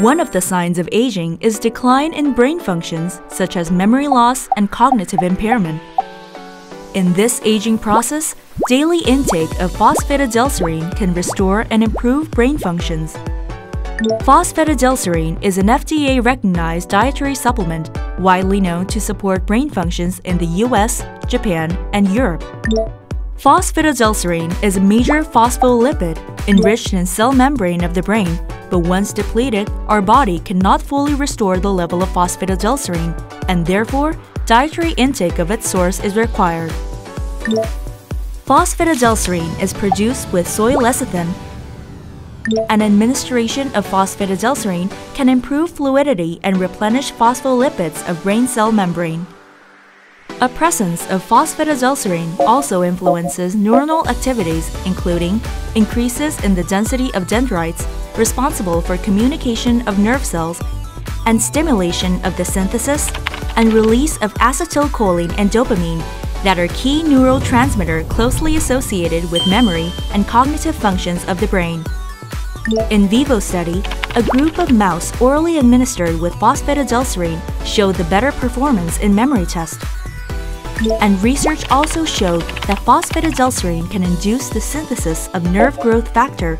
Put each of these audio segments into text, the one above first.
One of the signs of aging is decline in brain functions such as memory loss and cognitive impairment. In this aging process, daily intake of phosphatidylserine can restore and improve brain functions. Phosphatidylserine is an FDA-recognized dietary supplement widely known to support brain functions in the US, Japan, and Europe. Phosphatidylserine is a major phospholipid enriched in cell membrane of the brain, but once depleted, our body cannot fully restore the level of phosphatidylserine, and therefore, dietary intake of its source is required. Phosphatidylserine is produced with soy lecithin. An administration of phosphatidylserine can improve fluidity and replenish phospholipids of brain cell membrane. A presence of phosphatidylserine also influences neuronal activities, including increases in the density of dendrites responsible for communication of nerve cells and stimulation of the synthesis and release of acetylcholine and dopamine that are key neurotransmitter closely associated with memory and cognitive functions of the brain. In vivo study, a group of mouse orally administered with phosphatidylserine showed the better performance in memory tests. And research also showed that phosphatidylserine can induce the synthesis of nerve growth factor,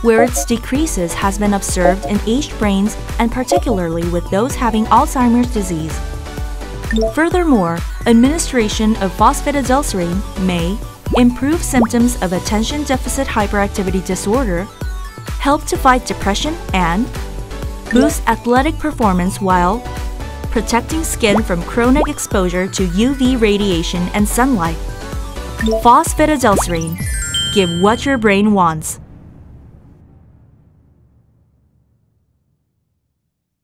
where its decreases has been observed in aged brains and particularly with those having Alzheimer's disease. Furthermore, administration of phosphatidylserine may improve symptoms of attention deficit hyperactivity disorder, help to fight depression, and boost athletic performance while protecting skin from chronic exposure to UV radiation and sunlight. Phosphatidylserine. Give what your brain wants.